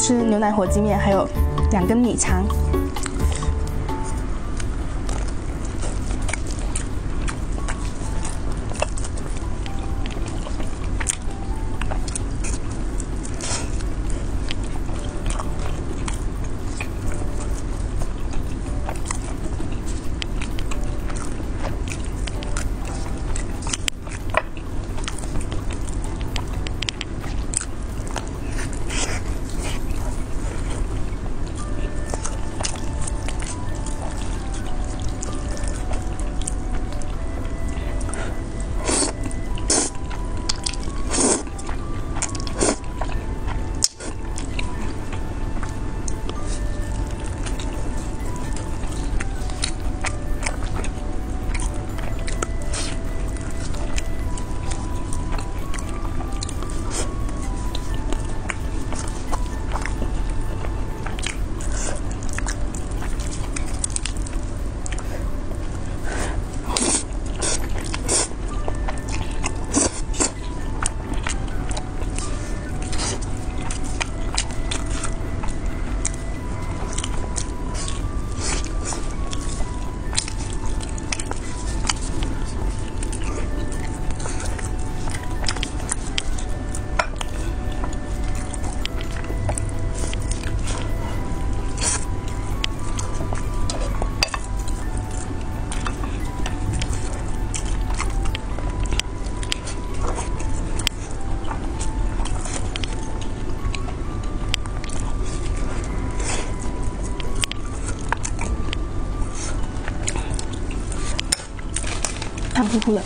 吃牛奶火鸡面，还有2根米肠。胖乎乎的。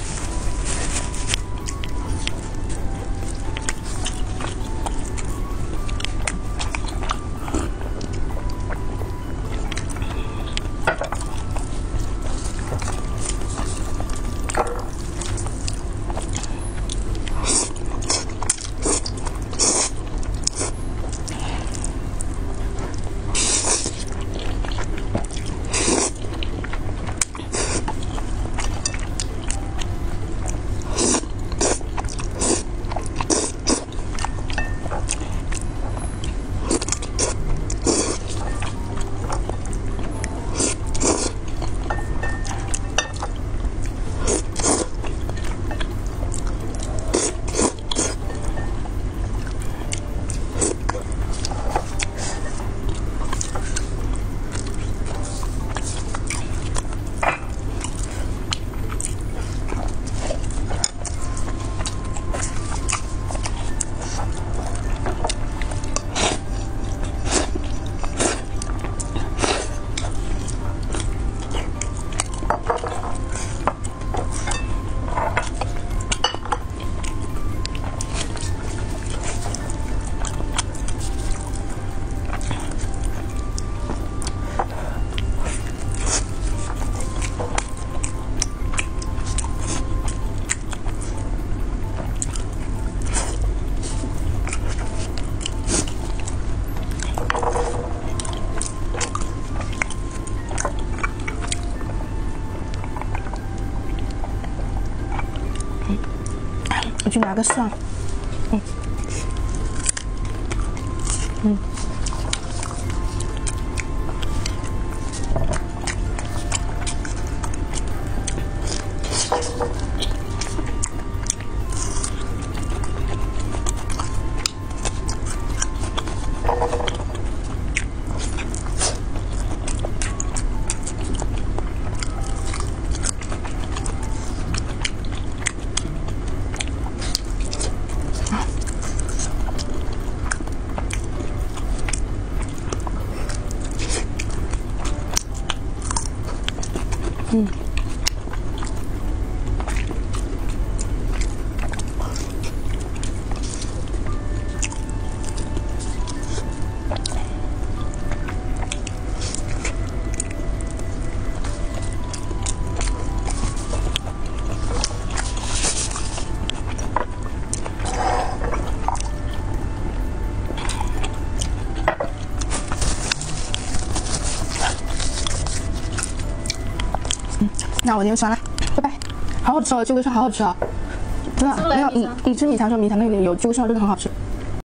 我去拿个蒜，那我今天就完了，拜拜。好好吃哦，这个蒜好好吃哦，真的。没有，你吃米肠的时候，米肠那个有这个蒜真的很好吃。